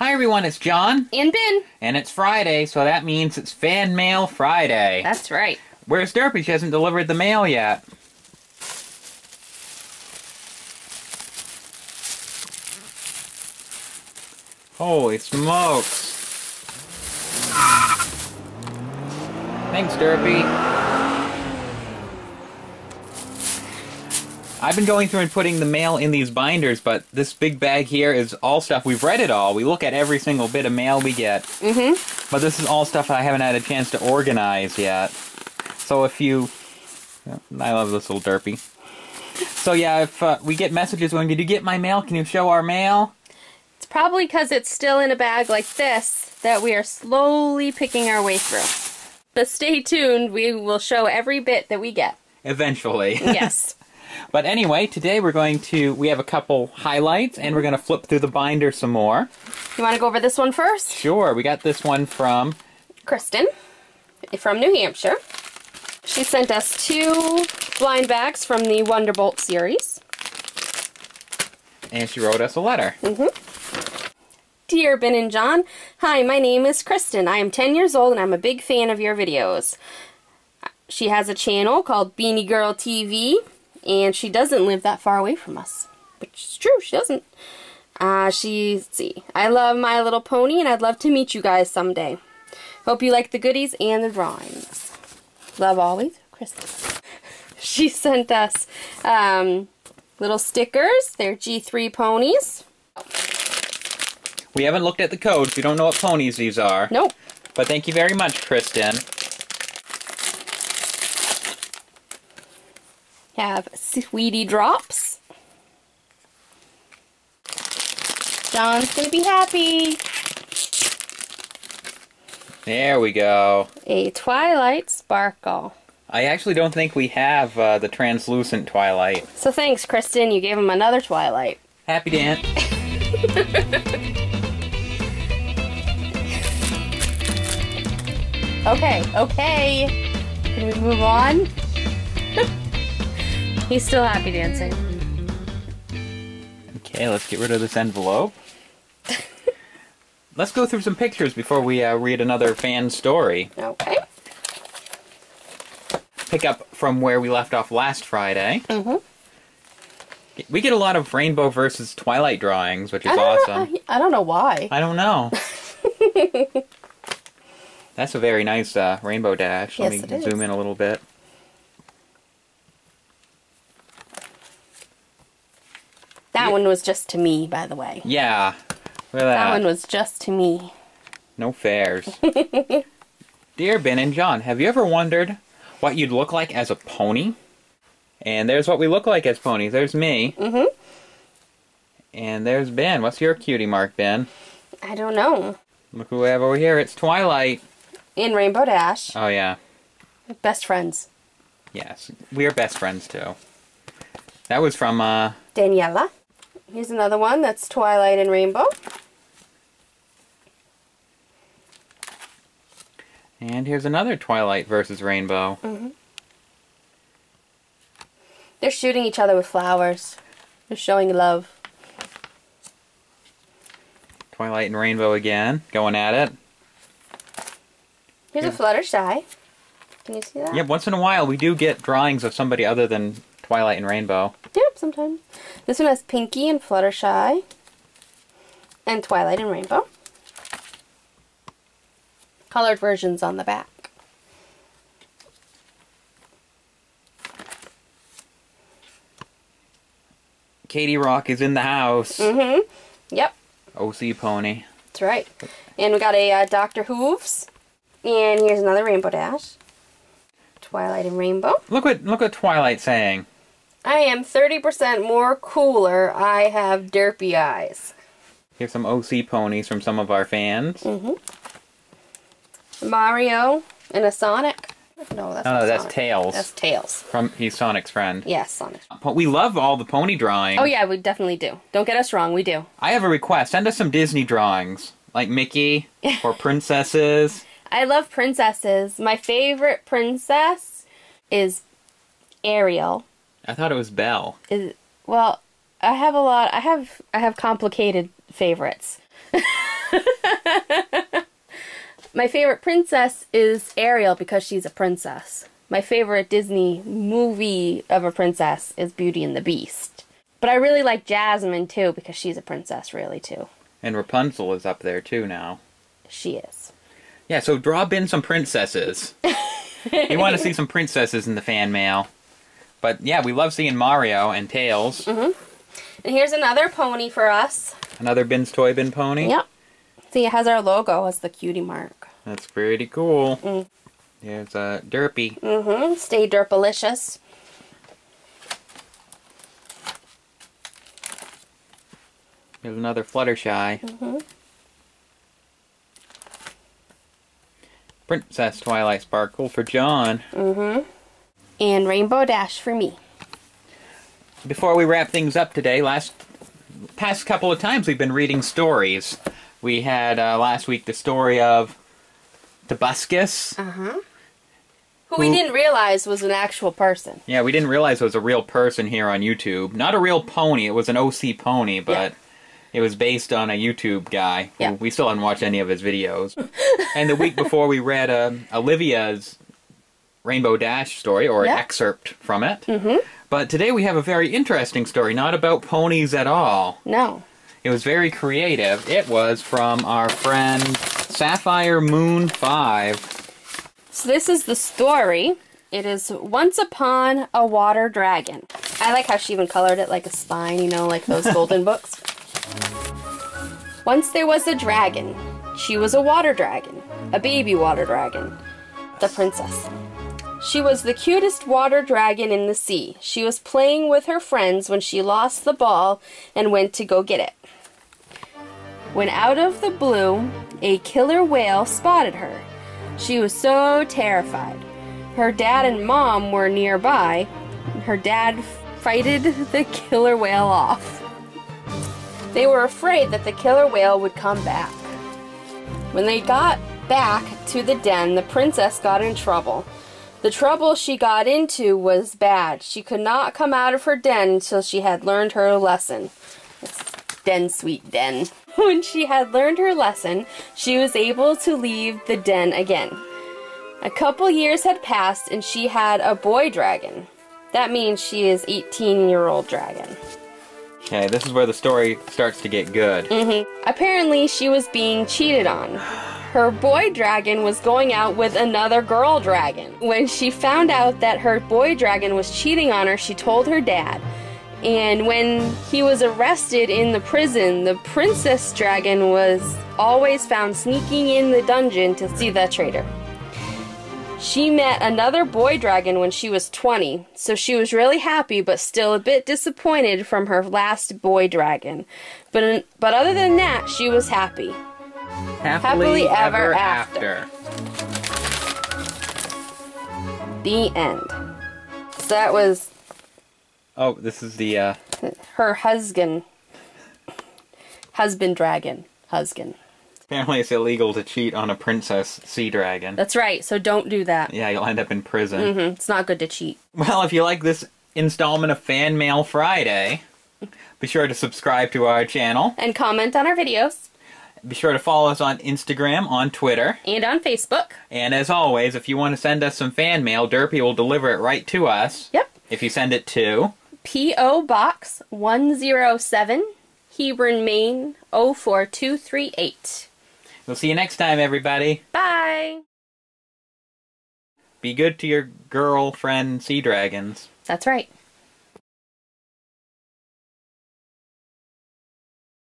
Hi everyone, it's John. And Ben. And it's Friday, so that means it's Fan Mail Friday. That's right. Where's Derpy? She hasn't delivered the mail yet. Holy smokes. Thanks, Derpy. I've been going through and putting the mail in these binders, but this big bag here is all stuff. We've read it all. We look at every single bit of mail we get. Mm-hmm. But this is all stuff I haven't had a chance to organize yet. So if you... I love this little Derpy. So yeah, if we get messages going, did you get my mail? Can you show our mail? It's probably because it's still in a bag like this that we are slowly picking our way through. But stay tuned, we will show every bit that we get. Eventually. Yes. But anyway, today we're going to, we have a couple highlights, and we're going to flip through the binder some more. You want to go over this one first? Sure. We got this one from... Kristen, from New Hampshire. She sent us two blind bags from the Wonderbolt series. And she wrote us a letter. Mm-hmm. Dear Ben and John, hi, my name is Kristen. I am 10 years old and I'm a big fan of your videos. She has a channel called Beanie Girl TV, and she doesn't live that far away from us, which is true, she doesn't. Let's see, I love My Little Pony and I'd love to meet you guys someday. Hope you like the goodies and the drawings. Love always, Kristen. She sent us little stickers. They're G3 ponies. We haven't looked at the codes. We don't know what ponies these are. Nope. But thank you very much, Kristen. Have Sweetie Drops. John's gonna be happy. There we go. A Twilight Sparkle. I actually don't think we have the translucent Twilight. So thanks, Kristen. You gave him another Twilight. Happy dance. Okay, okay. Can we move on? He's still happy dancing. Okay, let's get rid of this envelope. Let's go through some pictures before we read another fan story. Okay. Pick up from where we left off last Friday. Mm-hmm. We get a lot of Rainbow versus Twilight drawings, which is awesome. I don't know why. I don't know. That's a very nice Rainbow Dash. Let me zoom in a little bit. That one was just to me, by the way. Yeah. Look at that. That one was just to me. No fairs. Dear Ben and John, have you ever wondered what you'd look like as a pony? And there's what we look like as ponies. There's me. Mm-hmm. And there's Ben. What's your cutie mark, Ben? I don't know. Look who we have over here. It's Twilight. In Rainbow Dash. Oh, yeah. Best friends. Yes. We are best friends, too. That was from, Daniela. Here's another one that's Twilight and Rainbow. And here's another Twilight versus Rainbow. Mm-hmm. They're shooting each other with flowers. They're showing love. Twilight and Rainbow again. Going at it. Here's a Fluttershy. Can you see that? Yeah, once in a while we do get drawings of somebody other than Twilight and Rainbow. Yep, sometimes. This one has Pinky and Fluttershy. And Twilight and Rainbow. Colored versions on the back. Katie Rock is in the house. Mm-hmm. Yep. OC Pony. That's right. And we got a Doctor Hooves. And here's another Rainbow Dash. Twilight and Rainbow. Look what Twilight's saying. I am 30% more cooler. I have derpy eyes. Here's some OC ponies from some of our fans. Mm-hmm. Mario and a Sonic. No, that's not that's Sonic. Tails. That's Tails. He's Sonic's friend. Yes, Sonic. But we love all the pony drawings. Oh yeah, we definitely do. Don't get us wrong, we do. I have a request. Send us some Disney drawings. Like Mickey or princesses. I love princesses. My favorite princess is Ariel. I thought it was Belle. Well, I have complicated favorites. My favorite princess is Ariel because she's a princess. My favorite Disney movie of a princess is Beauty and the Beast. But I really like Jasmine too because she's a princess really too. And Rapunzel is up there too now. She is. Yeah, so draw Bin some princesses. We want to see some princesses in the fan mail. But yeah, we love seeing Mario and Tails. Mm-hmm. And here's another pony for us. Another Bin's Toy Bin pony? Yep. See, it has our logo as the cutie mark. That's pretty cool. Mm. There's a Derpy. Mm-hmm. Stay Derpalicious. There's another Fluttershy. Mm-hmm. Princess Twilight Sparkle for John. Mm-hmm. And Rainbow Dash for me. Before we wrap things up today, past couple of times we've been reading stories. We had last week the story of Tobuscus. Uh-huh. Who we didn't realize was an actual person. Yeah, we didn't realize it was a real person here on YouTube. Not a real pony, it was an OC pony, but it was based on a YouTube guy. Yeah. We still haven't watched any of his videos. And the week before we read Olivia's Rainbow Dash story, or an excerpt from it. Mm-hmm. But today we have a very interesting story, not about ponies at all. No. It was very creative. It was from our friend Sapphire Moon 5. So this is the story. It is Once Upon a Water Dragon. I like how she even colored it like a spine, you know, like those golden books. Once there was a dragon. She was a water dragon. A baby water dragon. The princess. She was the cutest water dragon in the sea. She was playing with her friends when she lost the ball and went to go get it. When out of the blue, a killer whale spotted her. She was so terrified. Her dad and mom were nearby. Her dad fighted the killer whale off. They were afraid that the killer whale would come back. When they got back to the den, the princess got in trouble. The trouble she got into was bad. She could not come out of her den until she had learned her lesson. It's den, sweet den. When she had learned her lesson, she was able to leave the den again. A couple years had passed and she had a boy dragon. That means she is 18-year-old dragon. Okay, this is where the story starts to get good. Mm-hmm. Apparently she was being cheated on. Her boy dragon was going out with another girl dragon. When she found out that her boy dragon was cheating on her, she told her dad. And when he was arrested in the prison, the princess dragon was always found sneaking in the dungeon to see that traitor. She met another boy dragon when she was 20, so she was really happy but still a bit disappointed from her last boy dragon. But other than that, she was happy. Happily ever after. The end. So that was... Oh, this is the, her husband. Husband dragon. Husband. Apparently it's illegal to cheat on a princess sea dragon. That's right, so don't do that. Yeah, you'll end up in prison. Mm-hmm. It's not good to cheat. Well, if you like this installment of Fan Mail Friday, be sure to subscribe to our channel. And comment on our videos. Be sure to follow us on Instagram, on Twitter. And on Facebook. And as always, if you want to send us some fan mail, Derpy will deliver it right to us. Yep. If you send it to... P.O. Box 107, Hebron, Maine, 04238. We'll see you next time, everybody. Bye! Be good to your girlfriend sea dragons. That's right.